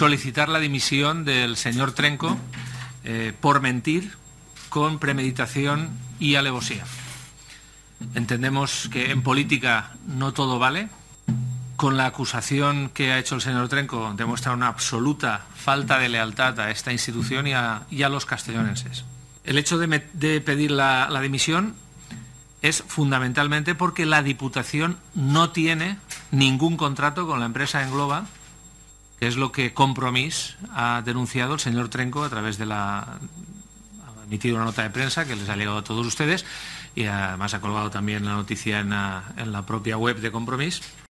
solicitar la dimisión del señor Trenco por mentir con premeditación y alevosía. Entendemos que en política no todo vale. Con la acusación que ha hecho el señor Trenco demuestra una absoluta falta de lealtad a esta institución y a los castellonenses. El hecho de pedir la dimisión es fundamentalmente porque la Diputación no tiene ningún contrato con la empresa Engloba, que es lo que Compromís ha denunciado el señor Trenco a través de ha emitido una nota de prensa que les ha llegado a todos ustedes y además ha colgado también la noticia en la propia web de Compromís.